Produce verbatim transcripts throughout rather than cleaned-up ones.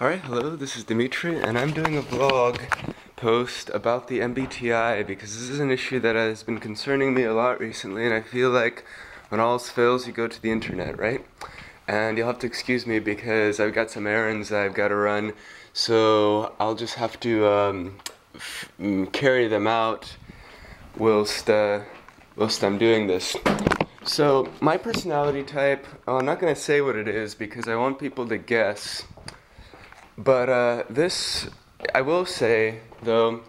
Alright, hello, this is Dimitri, and I'm doing a vlog post about the M B T I because this is an issue that has been concerning me a lot recently, and I feel like when all else fails, you go to the internet, right? And you'll have to excuse me because I've got some errands I've got to run, so I'll just have to um, f carry them out whilst, uh, whilst I'm doing this. So, my personality type, well, I'm not going to say what it is because I want people to guess. But uh, this, I will say, though,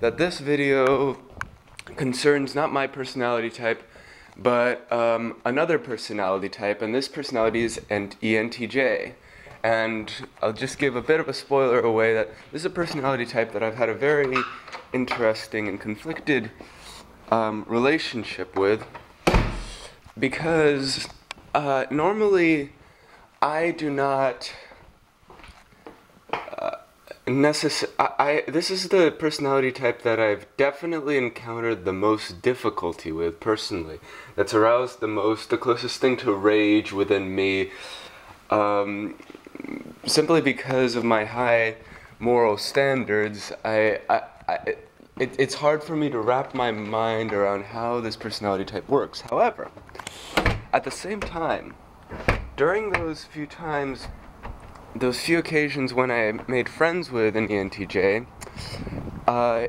that this video concerns not my personality type, but um, another personality type, and this personality is an E N T J. And I'll just give a bit of a spoiler away that this is a personality type that I've had a very interesting and conflicted um, relationship with, because uh, normally I do not... Necess I, I, this is the personality type that I've definitely encountered the most difficulty with personally. That's aroused the most, the closest thing to rage within me, um, simply because of my high moral standards. I, I, I it, it's hard for me to wrap my mind around how this personality type works. However, at the same time, during those few times Those few occasions when I made friends with an E N T J, uh,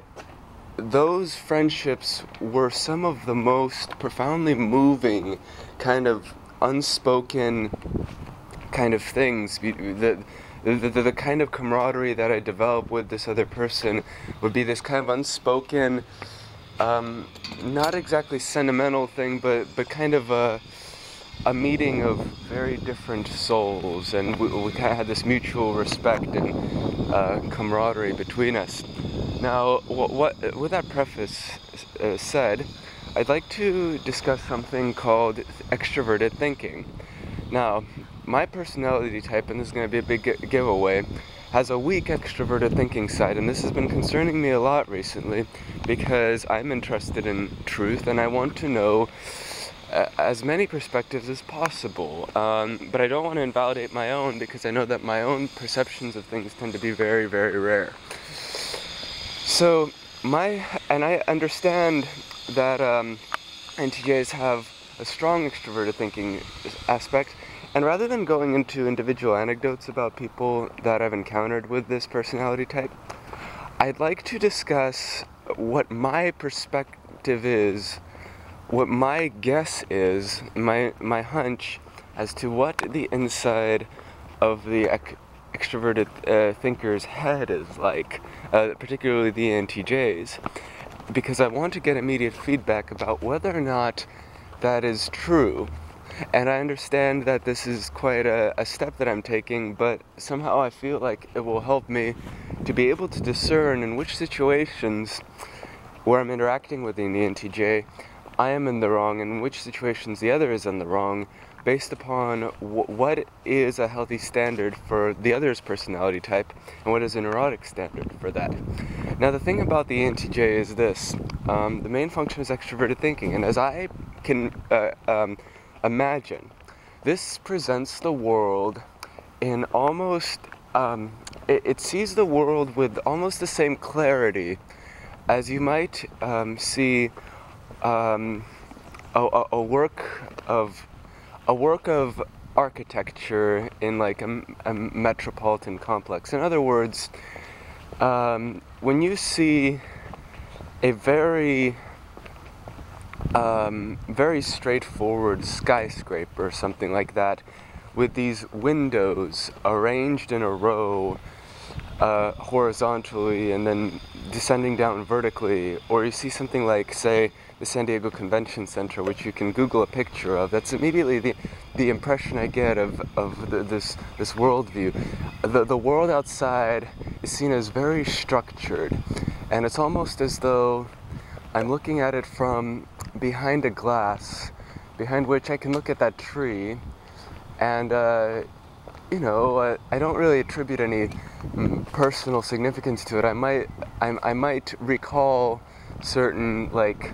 those friendships were some of the most profoundly moving, kind of unspoken kind of things. The, the, the, the kind of camaraderie that I developed with this other person would be this kind of unspoken, um, not exactly sentimental thing, but, but kind of a... a meeting of very different souls, and we, we kind of had this mutual respect and uh, camaraderie between us. Now, what, what, with that preface uh, said, I'd like to discuss something called extroverted thinking. Now, my personality type, and this is going to be a big gi giveaway, has a weak extroverted thinking side, and this has been concerning me a lot recently because I'm interested in truth and I want to know as many perspectives as possible, um, but I don't want to invalidate my own because I know that my own perceptions of things tend to be very, very rare. So my, and I understand that um, N T Js have a strong extroverted thinking aspect, and rather than going into individual anecdotes about people that I've encountered with this personality type, I'd like to discuss what my perspective is What my guess is, my my hunch, as to what the inside of the ec extroverted uh, thinker's head is like, uh, particularly the E N T Js, because I want to get immediate feedback about whether or not that is true. And I understand that this is quite a, a step that I'm taking, but somehow I feel like it will help me to be able to discern in which situations where I'm interacting with the E N T J, I am in the wrong, and in which situations the other is in the wrong, based upon wh what is a healthy standard for the other's personality type, and what is a neurotic standard for that. Now, the thing about the E N T J is this. Um, the main function is extroverted thinking, and as I can uh, um, imagine, this presents the world in almost... Um, it, it sees the world with almost the same clarity as you might um, see Um, a, a work of a work of architecture in like a, a metropolitan complex. In other words, um, when you see a very um, very straightforward skyscraper or something like that, with these windows arranged in a row uh, horizontally and then descending down vertically, or you see something like, say, the San Diego Convention Center, which you can Google a picture of, that's immediately the the impression I get of of the, this this worldview. The the world outside is seen as very structured, and it's almost as though I'm looking at it from behind a glass, behind which I can look at that tree, and uh, you know, I, I don't really attribute any mm, personal significance to it. I might I, I might recall certain like.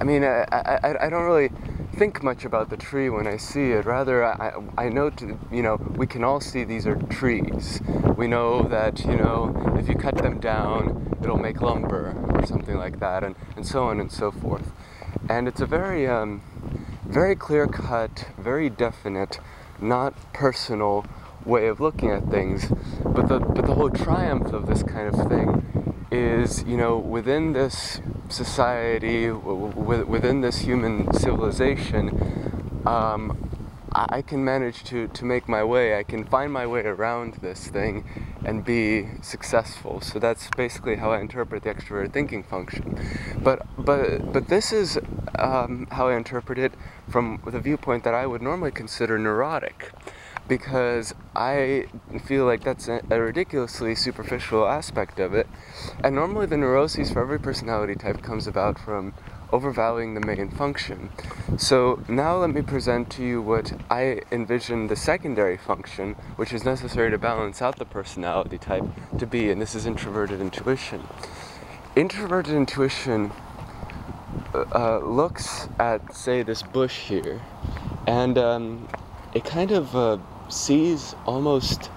I mean, I, I, I don't really think much about the tree when I see it. Rather, I, I know, to, you know, we can all see these are trees. We know that, you know, if you cut them down, it'll make lumber or something like that, and, and so on and so forth. And it's a very, um, very clear-cut, very definite, not personal way of looking at things. But the, but the whole triumph of this kind of thing is, you know, within this society, within this human civilization, um, I can manage to, to make my way, I can find my way around this thing and be successful. So that's basically how I interpret the extroverted thinking function. But, but, but this is um, how I interpret it from the viewpoint that I would normally consider neurotic, because I feel like that's a ridiculously superficial aspect of it. And normally the neuroses for every personality type comes about from overvaluing the main function. So now let me present to you what I envision the secondary function, which is necessary to balance out the personality type, to be, and this is introverted intuition. Introverted intuition uh, looks at, say, this bush here, and um, it kind of uh, sees almost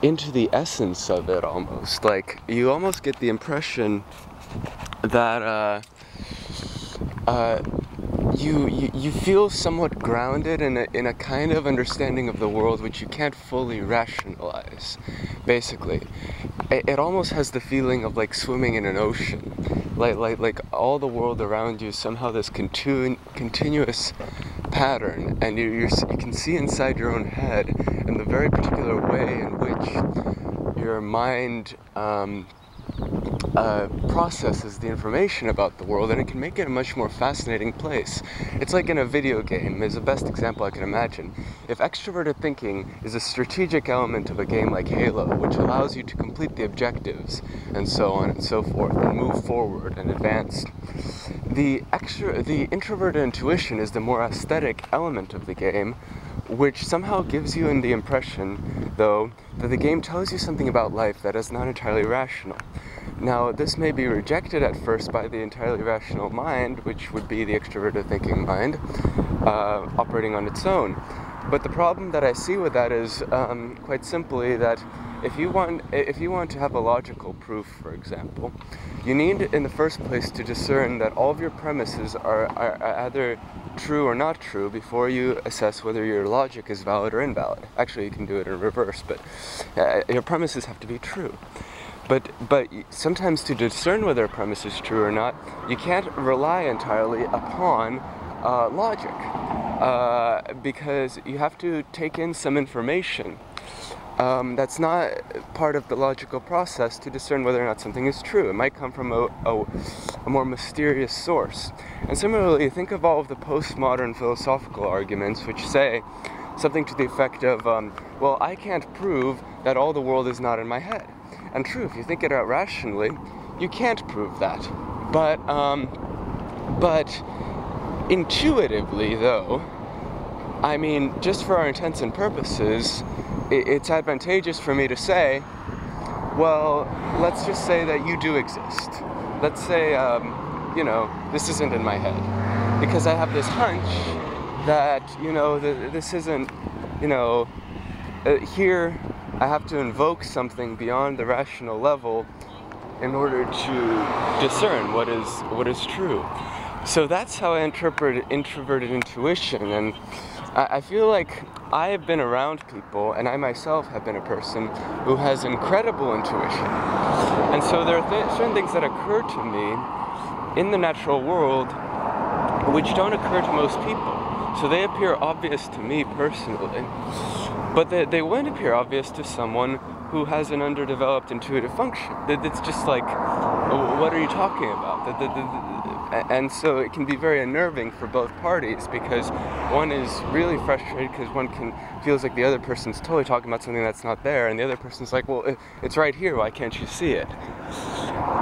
into the essence of it, almost. Like, you almost get the impression that uh, uh, you, you you feel somewhat grounded in a, in a kind of understanding of the world which you can't fully rationalize, basically. It, it almost has the feeling of like swimming in an ocean. Like, like, like all the world around you, somehow this continu continuous pattern, and you, you're, you can see inside your own head, and the very particular way in which your mind um, uh, processes the information about the world, and it can make it a much more fascinating place. It's like in a video game, is the best example I can imagine. If extroverted thinking is a strategic element of a game like Halo, which allows you to complete the objectives, and so on and so forth, and move forward and advance, The, extra, the introverted intuition is the more aesthetic element of the game, which somehow gives you the impression, though, that the game tells you something about life that is not entirely rational. Now, this may be rejected at first by the entirely rational mind, which would be the extroverted thinking mind, uh, operating on its own. But the problem that I see with that is um, quite simply that if you want if you want to have a logical proof, for example, you need in the first place to discern that all of your premises are, are, are either true or not true before you assess whether your logic is valid or invalid. Actually, you can do it in reverse, but uh, your premises have to be true. But, but sometimes to discern whether a premise is true or not, you can't rely entirely upon uh, logic. Uh, because you have to take in some information um, that's not part of the logical process to discern whether or not something is true. It might come from a, a, a more mysterious source. And similarly, think of all of the postmodern philosophical arguments which say something to the effect of, um, well, I can't prove that all the world is not in my head. And true, if you think it out rationally, you can't prove that. But, um, but... intuitively, though, I mean, just for our intents and purposes, it's advantageous for me to say, well, let's just say that you do exist. Let's say, um, you know, this isn't in my head. Because I have this hunch that, you know, th this isn't, you know, uh, here I have to invoke something beyond the rational level in order to discern what is, what is true. So that's how I interpret introverted intuition, and I feel like I have been around people, and I myself have been a person who has incredible intuition. And so there are th certain things that occur to me in the natural world which don't occur to most people. So they appear obvious to me personally, but they, they wouldn't appear obvious to someone who has an underdeveloped intuitive function. It's just like, what are you talking about? The, the, the, And so it can be very unnerving for both parties, because one is really frustrated because one can feels like the other person's totally talking about something that's not there, and the other person's like, well, it's right here, why can't you see it?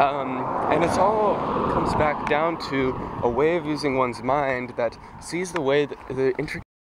Um, and it's all comes back down to a way of using one's mind that sees the way, the, the intricate